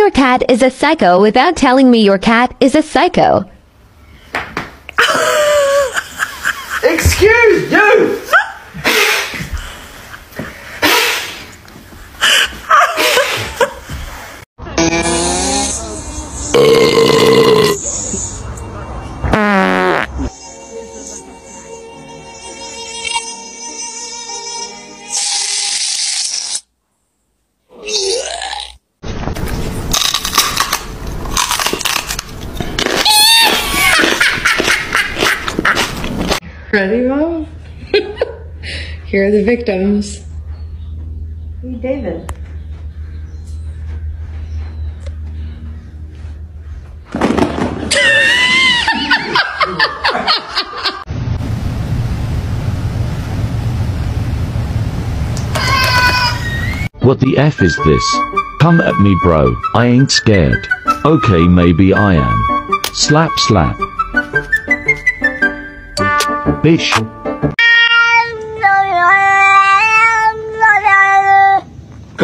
your cat is a psycho without telling me your cat is a psycho. Excuse you! Ready, Mom? Here are the victims. Hey, David. What the F is this? Come at me, bro. I ain't scared. Okay, maybe I am. Slap, slap. Bitch. Come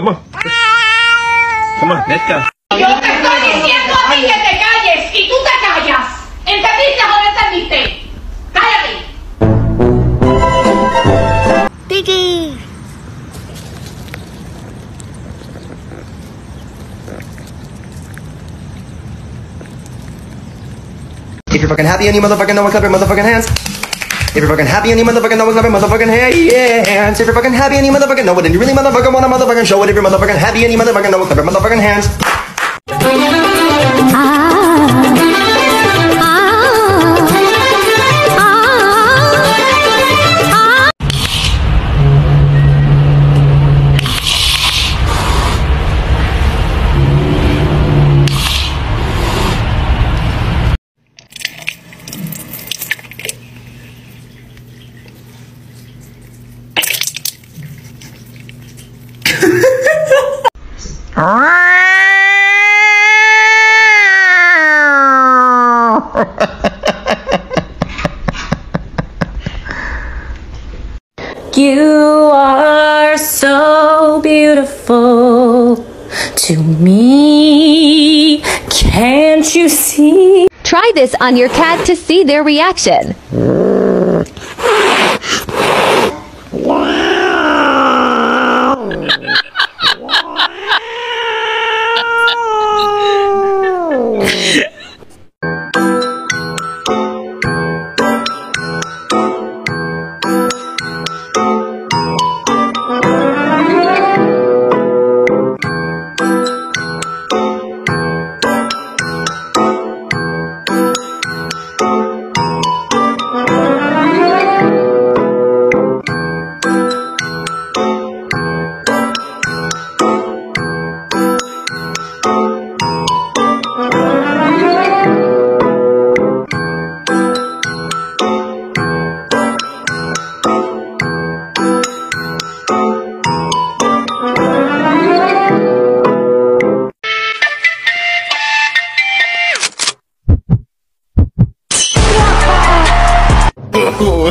on. Come on, let's go. Yo te estoy diciendo a ti que te calles y tú te callas. ¿Entendiste o no entendiste? Cállate. Tiki. If you're fucking happy and you motherfucking know it, clap your motherfucking hands. If you're fucking happy and you motherfucking know it, clap your motherfucking hands. If you're fucking happy and you motherfucking know it, and you really motherfucking wanna motherfucking show it. If you're motherfucking happy and you motherfucking know it, clap your motherfucking hands. You are so beautiful to me. Can't you see? Try this on your cat to see their reaction. Oh,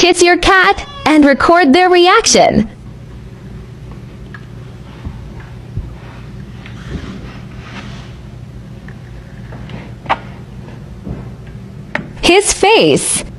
kiss your cat, and record their reaction. His face.